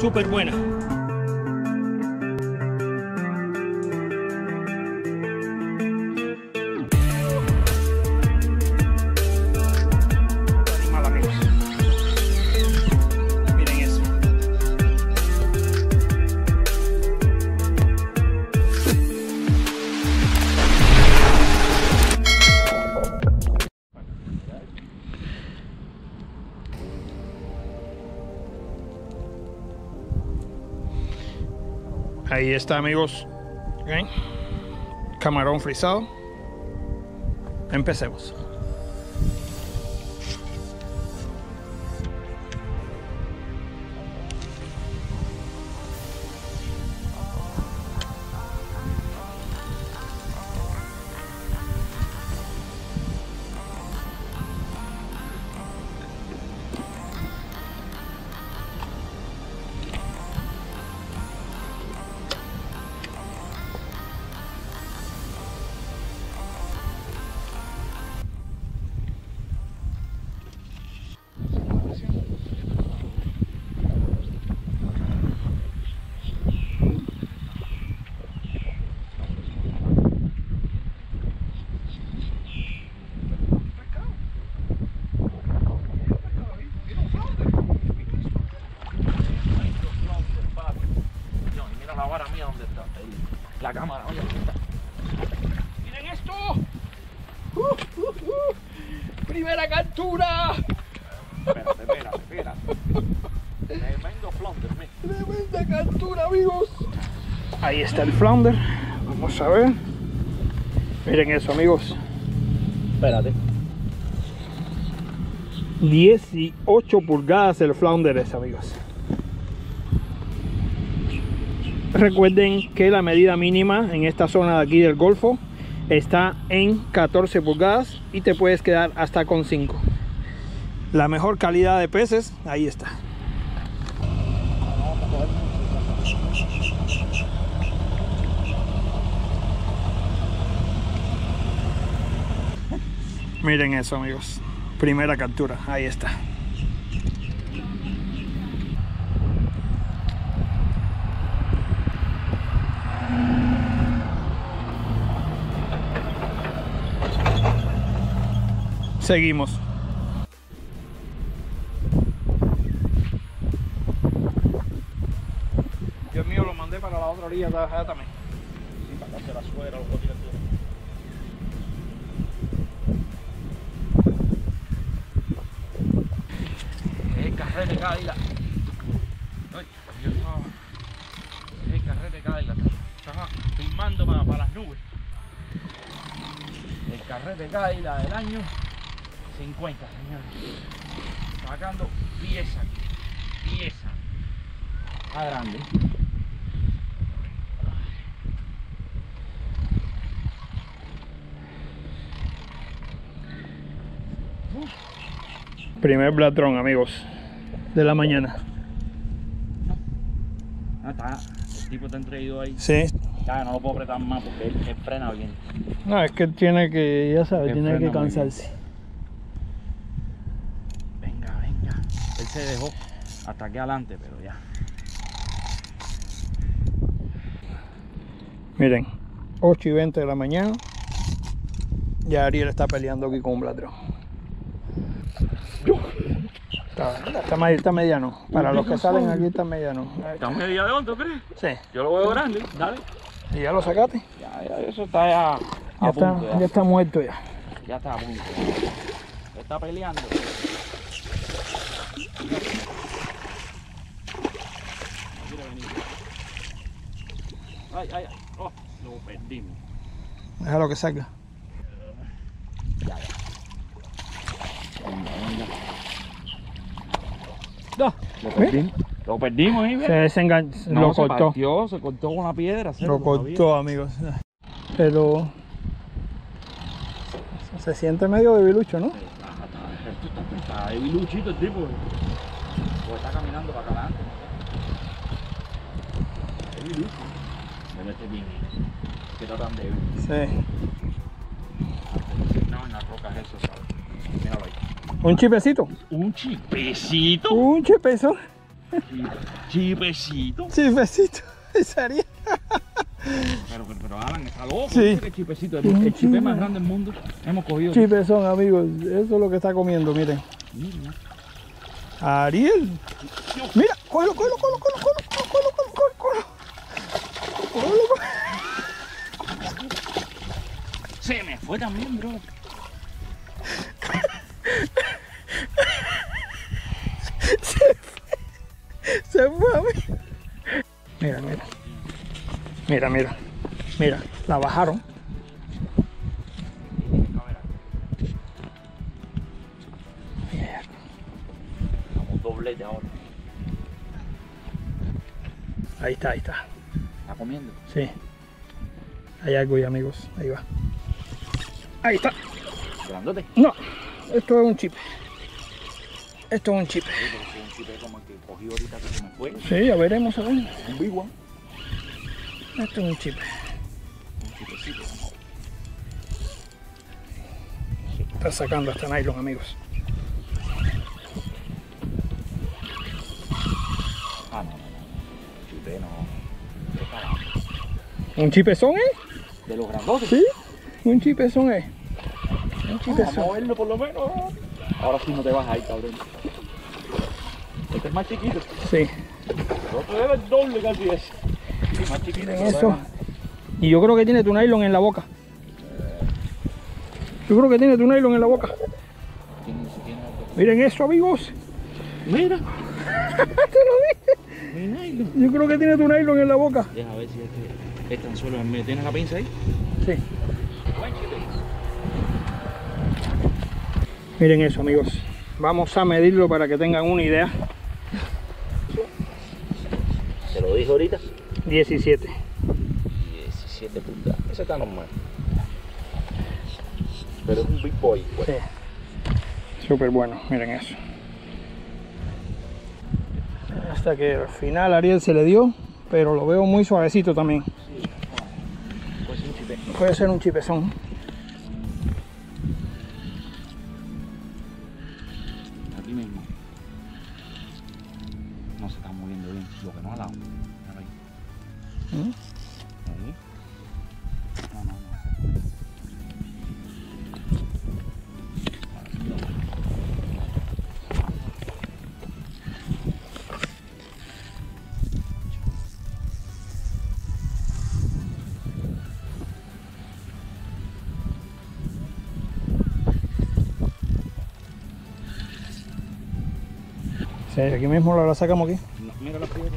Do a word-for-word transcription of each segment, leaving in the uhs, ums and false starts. súper buena. Ahí está, amigos. ¿Okay? Camarón frisado. Empecemos. La cámara, oye, miren esto. Uh, uh, uh. Primera captura. Espérate, espérate, espérate. Tremendo flounder, mira. Tremenda captura, amigos. Ahí está el flounder. Vamos a ver. Miren eso, amigos. Espérate. dieciocho pulgadas el flounder es, amigos. Recuerden que la medida mínima en esta zona de aquí del Golfo está en catorce pulgadas y te puedes quedar hasta con cinco. La mejor calidad de peces, ahí está. Miren eso, amigos. Primera captura, ahí está. Seguimos. Yo el mío lo mandé para la otra orilla también. Sí, para hacer la suegra o lo que tiene. Es carrete Cádiz. Ay, yo estaba. Es carrete Cádiz. Estaba filmando para, para las nubes. El carrete Cádiz del año cincuenta, señores, sacando pieza, pieza, a grande. Primer Black Drone, amigos, de la mañana. Ah, está, el tipo está entreído ahí. Sí. Ya, no lo puedo apretar más porque él, él frena bien. No, es que él tiene que, ya sabes, tiene que cansarse. Se dejó hasta aquí adelante, pero ya miren, ocho y veinte de la mañana, ya Ariel está peleando aquí con un Black Drone. Está, está, está mediano, para los que salen aquí está mediano. ¿Está mediano, tú crees? Sí. Yo lo veo grande, dale. ¿Y ya lo sacaste? Ya, ya, eso está ya a ya, punto, está, ya. ya está muerto ya. Ya está a punto. Está peleando. Ay, ay, ay, oh, lo perdimos. Déjalo que salga. Ya, ya. Venga, venga. No. Lo perdimos. Lo perdimos ahí, ¿verdad? Se desenganchó. No, lo se cortó. Partió, se cortó con una piedra. Lo cortó, amigos. Pero se siente medio debilucho, ¿no? Está debiluchito el tipo. Pues está caminando para acá adelante. Debilucho. Este bien, que no tan débil. Sí. No, en las rocas eso, ¿sabes? Míralo ahí. ¿Un chipecito? ¿Un chipecito? ¿Un chipezo? Chipecito. Chipecito, es Ariel. Pero, pero, pero Alan, está loco. Sí. El chipecito, el, el chipe más grande del mundo. Hemos cogido. Chipezón, amigos. Eso es lo que está comiendo, miren. Mira. Ariel. Mira, cógelo, cógelo, cógelo, cógelo, cógelo, cógelo, cógelo, cógelo. Se me fue también, bro. Se fue. Se fue a mí. Mira, mira. Mira, mira. Mira, la bajaron. Mira. Vamos doblete ahora. Ahí está, ahí está. ¿Está comiendo? Sí. Hay algo ahí, amigos. Ahí va. Ahí está. ¿Grandote? No. Esto es un chipe. Esto es un chipe. Sí, es un chipe como el que cogí ahorita que se me fue. Sí, ya veremos, a ver. Un big one. Esto es un chipe. Un chipecito. Está sacando hasta nylon, amigos. Ah, no, no, no. Chipe no. ¿Un chipezón, eh? De los grandotes. Sí. Un chipezón, eh. Un chipezón. Vamos a moverlo por lo menos. Ahora sí no te vas a ir, cabrón. Este es más chiquito. Sí. El otro debe el doble casi ese. Sí, más chiquito. Eso. Y yo creo que tiene tu nylon en la boca. Yo creo que tiene tu nylon en la boca. Miren eso, amigos. Mira. Te lo dije. Mi nylon. Yo creo que tiene tu nylon en la boca. Deja a ver si este, este anzuelo. ¿Me tienes la pinza ahí? Sí. Miren eso, amigos. Vamos a medirlo para que tengan una idea. ¿Te lo dije ahorita? diecisiete. diecisiete pulgadas. Eso está normal. Pero es un big boy. Pues. Sí. Súper bueno, miren eso. Hasta que al final Ariel se le dio, pero lo veo muy suavecito también. Sí. Puede ser un chipezón. Puede ser un chipezón. Sí, aquí mismo la, la sacamos aquí. Mira la piedra.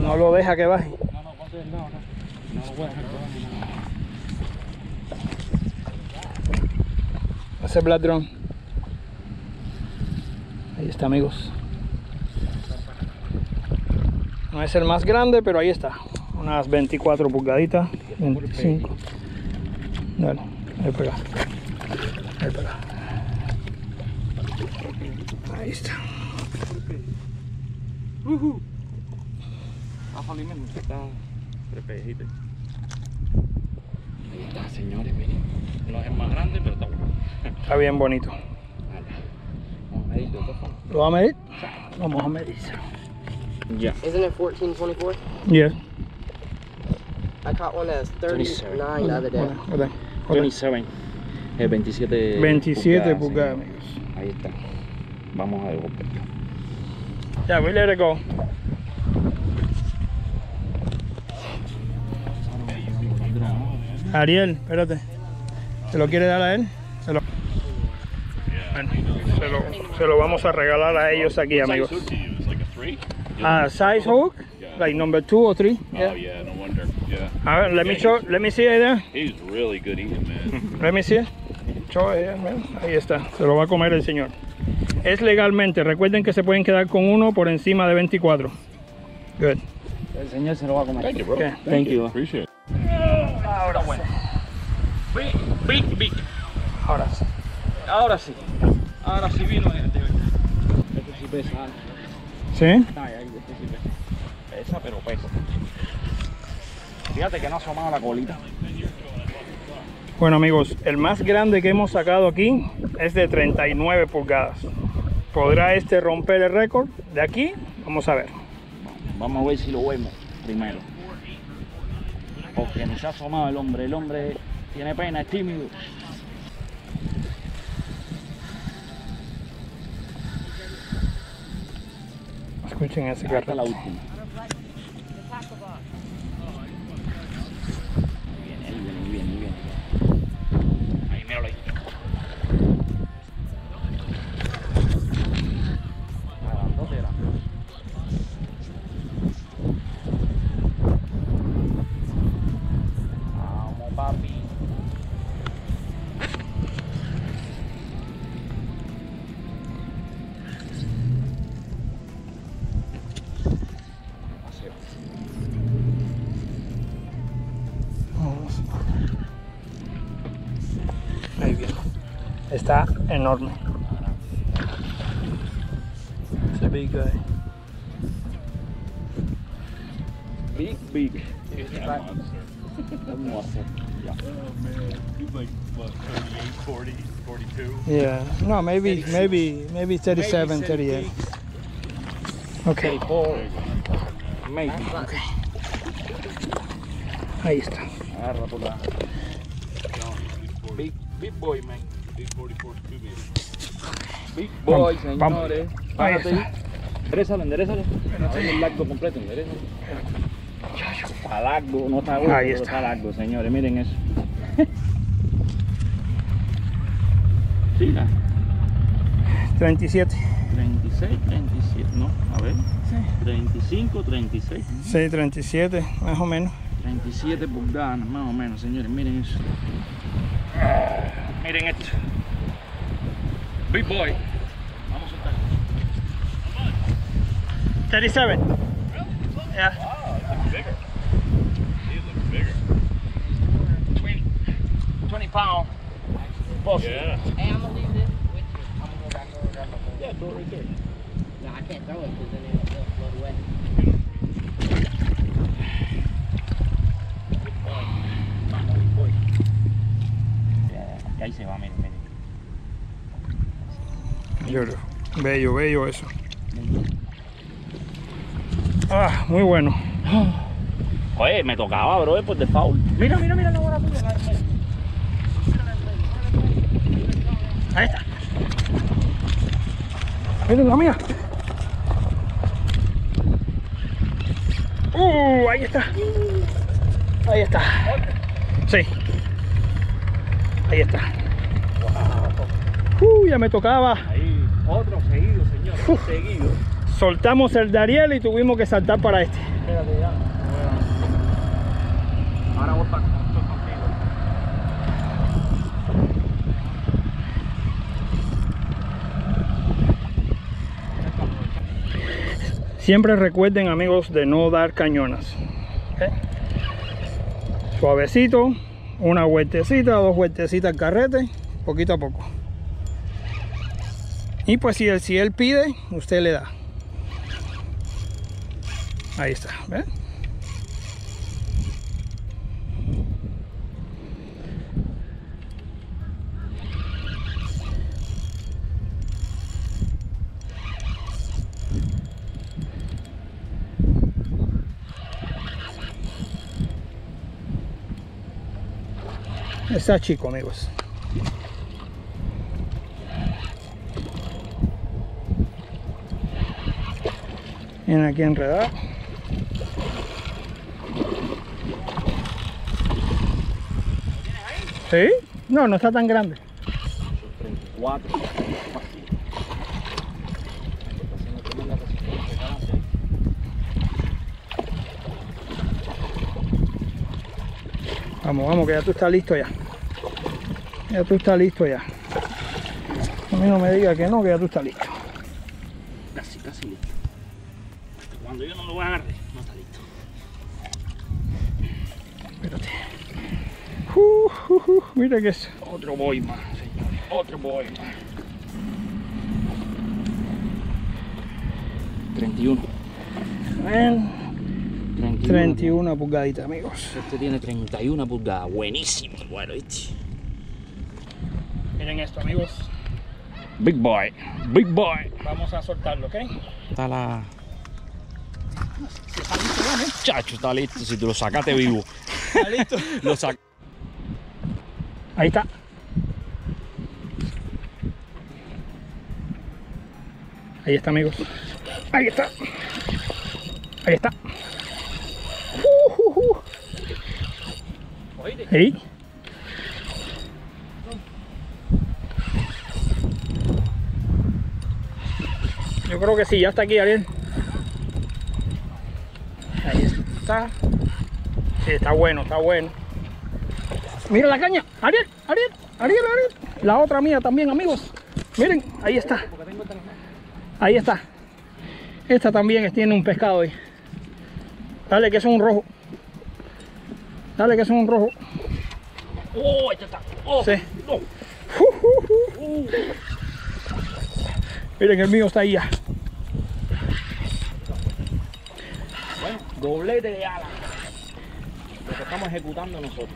No lo deja que baje. No, no, ponte del lado, no. No lo voy a dejar que baje. Ese es Black Drone. Ahí está, amigos. No es el más grande, pero ahí está. Unas veinticuatro pulgaditas. veinticinco. Dale, ahí pega. Ahí pega. Ahí está. Uh-huh. Ahí está, señores, miren. No es el más grande, pero está bueno. Está bien bonito. Vale. Vamos a medirlo. ¿Lo vas a medir? Sí. Vamos a medirlo. Yeah. Isn't it fourteen twenty-four? Yeah. I caught one that's thirty-nine the other day. Okay. Okay. twenty-seven. Eh, veintisiete. veintisiete pulgadas, amigos. Ahí está. Vamos a devolverlo. Ya, we let it go. Ariel, espérate. ¿Se lo quiere dar a él? Se lo, bueno, se lo, se lo vamos a regalar a ellos aquí, amigos. Ah, uh, size hook, like number two or three. Yeah. Oh yeah, no wonder. Yeah. A ver, let me show. Let me see it there. He's really good eating, man. Let me see it. Show it, man. Ahí está. Se lo va a comer el señor. Es legalmente, recuerden que se pueden quedar con uno por encima de veinticuatro. Good. El señor se lo va a comer. Thank you, bro. Okay. Thank, Thank you. Appreciate it. Ahora bueno. Big, big, big. Ahora sí. Ahora sí. Ahora sí vino de verdad. Este sí pesa. ¿Sí? Ay, ay, este sí pesa. Pesa, pero pesa. Fíjate que no ha asomado la colita. Bueno amigos, el más grande que hemos sacado aquí es de treinta y nueve pulgadas. ¿Podrá este romper el récord de aquí? Vamos a ver. Vamos a ver si lo vemos primero. Porque nos ha asomado el hombre. El hombre tiene pena, es tímido. Escuchen ese carro. La última. Está enorme. It's a big guy. Big, big. Yeah, monster. A monster. Yeah. Oh man, he's like what, thirty-eight, forty, forty-two. Yeah. No, maybe, thirty-six. maybe, maybe thirty-seven, maybe thirty-eight. Okay. Maybe. Okay. Ahí está. Agarra por la. Big, big boy, man. Big boy, señores. Enderezalo, enderezalo. El largo completo, enderezalo. Está largo, no está gordo, está. está largo, señores. Miren eso. Sí, la. treinta y siete. treinta y seis, treinta y siete, no, a ver. Sí. treinta y cinco, treinta y seis. Sí, treinta y siete, más o menos. treinta y siete pulgadas, más o menos, señores. Miren eso. Miren esto. Big boy. Vamos a soltar. thirty-seven. Really? Yeah. Wow, it looks bigger. It looks bigger. twenty, twenty pound. Boss. Yeah. Hey, I'm gonna leave this with you. I'm gonna go back over and grab my phone. Yeah, throw it right there. No, I can't throw it because then it'll float away. Big boy. Big boy. Yeah, y ahí se va, miren, miren. Lloro. Bello, bello eso. Ah, muy bueno. Oye, me tocaba, bro, por default. Mira, mira, mira la bola tuya. Ahí está. Miren la mía. Uh, ahí está. Ahí está. Sí. Ahí está. Uh, ya me tocaba. Otro seguido, señor. Uh, seguido. Soltamos el de Ariel y tuvimos que saltar para este. Espérate, ya. Ahora voy para contigo. Siempre recuerden, amigos, de no dar cañonas. ¿Okay? Suavecito, una vueltecita, dos vueltecitas al carrete, poquito a poco. Y pues si él, si él pide, usted le da. Ahí está, ¿ven? Está chico, amigos. Vienen aquí enredado. ¿Sí? No, no está tan grande. treinta y cuatro. Vamos, vamos, que ya tú estás listo ya. Ya tú estás listo ya. A mí no me diga que no, que ya tú estás listo. Casi, casi listo. Cuando yo no lo agarre, no está listo. Espérate. Uh, uh, uh, mira que es. Otro boy más, señores. Otro boy más. treinta y uno. Ven. treinta y uno, treinta y uno pulgaditas, amigos. Este tiene treinta y una pulgadas. Buenísimo. Bueno, ¿viste? Miren esto, amigos. Big boy, big boy. Vamos a soltarlo, ¿ok? Está la... ¿Está listo, ¿no? Chacho, está listo. Si te lo sacaste vivo. Está listo. Lo sac... Ahí está. Ahí está, amigos. Ahí está. Ahí está. Uh, uh, uh. Ahí. Yo creo que sí, ya está aquí, Ariel. Ahí está. Sí, está bueno, está bueno. Mira la caña. Ariel, Ariel, Ariel, Ariel. La otra mía también, amigos. Miren, ahí está. Ahí está. Esta también tiene un pescado ahí. Dale, que es un rojo. Dale, que es un rojo. Oh, esta está. Oh, sí. No. Uh, uh, uh. Uh. Miren, el mío está ahí ya. Bueno, doblete de ala. Lo que estamos ejecutando nosotros.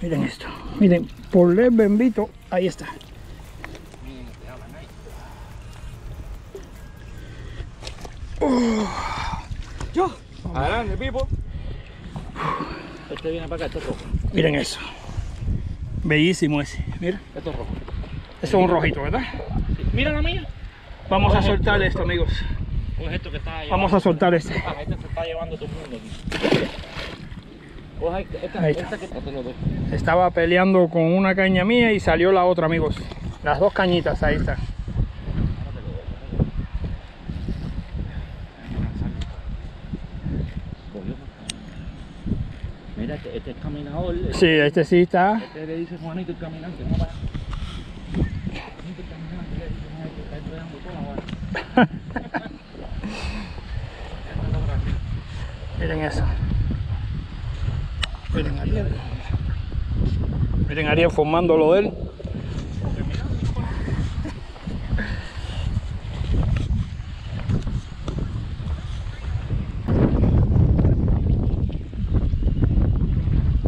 Miren esto, miren, por el bendito, ahí está. Yo, oh, adelante, Pipo. Este viene para acá, este es rojo. Miren eso, bellísimo ese, mira. Esto es rojo. Eso es un rojito, ¿verdad? Sí. Mira la mía. Vamos a soltar esto, esto, amigos. Es esto que está llevando. Vamos a soltar este. Ah, este se está llevando todo el mundo aquí. Esta, esta, esta, esta. Estaba peleando con una caña mía y salió la otra, amigos. Las dos cañitas, ahí están. Mira, este, este es caminador. Sí, este sí está. Este le dice Juanito el caminante, no para. Juanito el caminante le dice Juanito, está entregando toda la hora. Miren eso. Miren Ariel. Miren Ariel formando lo de él.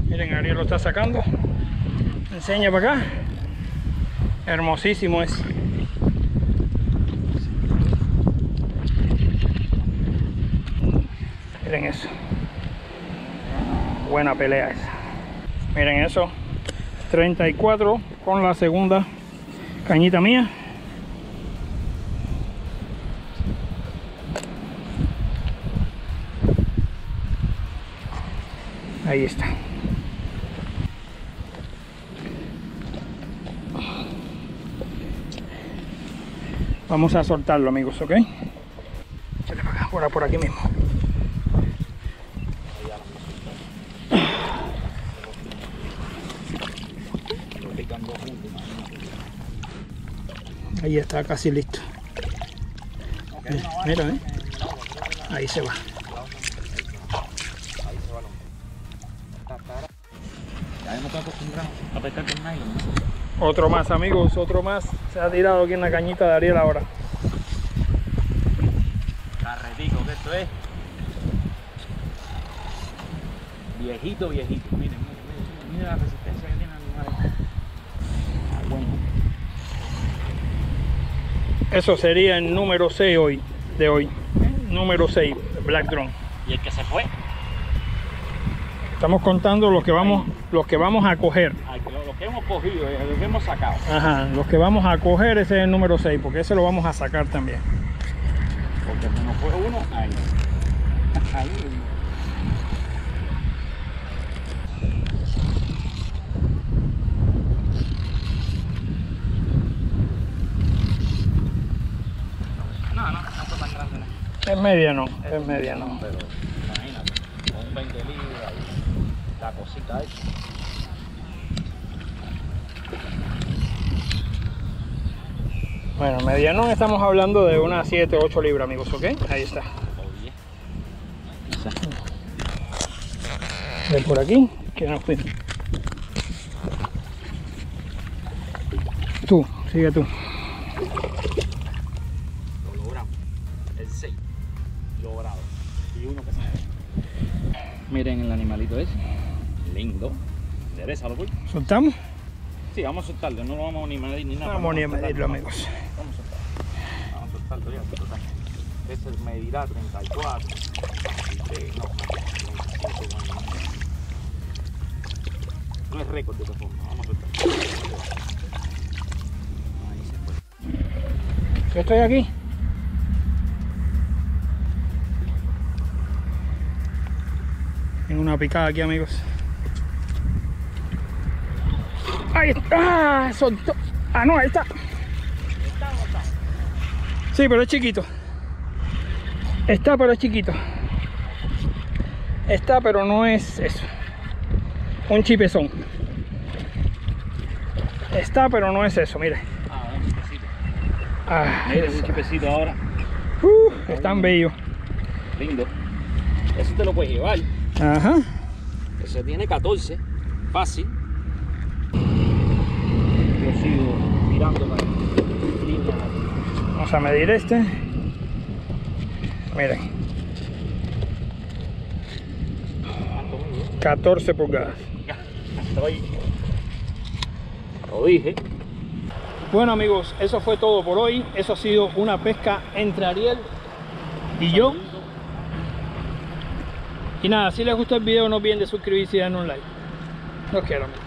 Miren, Ariel lo está sacando. Enseña para acá. Hermosísimo es. Miren eso. Buena pelea esa. Miren eso, treinta y cuatro con la segunda cañita mía. Ahí está. Vamos a soltarlo, amigos, ¿ok? Por, por aquí mismo. Ahí está casi listo. Mira, ¿eh? Ahí se va. Otro más, amigos, otro más. Se ha tirado aquí en la cañita de Ariel ahora. Carretico que esto es. Viejito, viejito. Miren, miren, miren la resistencia que tiene el animal. Ah, bueno. Eso sería el número seis hoy, de hoy. Número seis, Black Drone. ¿Y el que se fue? Estamos contando los que vamos, los que vamos a coger. Ay, los que hemos cogido, los que hemos sacado. Ajá, los que vamos a coger, ese es el número seis, porque ese lo vamos a sacar también. Porque se nos fue uno, ahí. Ahí. Es media no, es media no. Pero imagínate, con un veinte libras y la cosita ahí. Bueno, medianón estamos hablando de unas siete, ocho libras, amigos, ¿ok? Ahí está. Ven por aquí, que nos fuimos. Tú, sigue tú. Miren el animalito ese. Lindo. ¿Enderezalo, güey? ¿Soltamos? Sí, vamos a soltarlo, no lo vamos a ni medir ni nada. Vamos ni a medirlo, amigos. Vamos a soltarlo. Vamos a soltarlo ya, pero también. Este medirá treinta y cuatro. treinta y tres, no, treinta y cinco. No es récord de esta forma. Vamos a soltarlo. Ahí se fue. Yo estoy aquí. Tengo una picada aquí, amigos. Ahí está, ah, soltó. Ah, no, ahí está. Sí, pero es chiquito. Está, pero es chiquito. Está, pero no es eso. Un chipezón. Está, pero no es eso, mire. Ah, un chipecito. Ah, mira, es un chipecito ahora. Uh, están bellos. Lindo. Eso te lo puedes llevar. Ajá. Ese tiene catorce. Fácil. Yo sigo mirando la línea. Vamos a medir este. Miren. catorce pulgadas. Estoy. Lo dije. Bueno, amigos, eso fue todo por hoy. Eso ha sido una pesca entre Ariel y yo. Y nada, si les gustó el video, no olviden de suscribirse y darnos un like. Los quiero, amigos.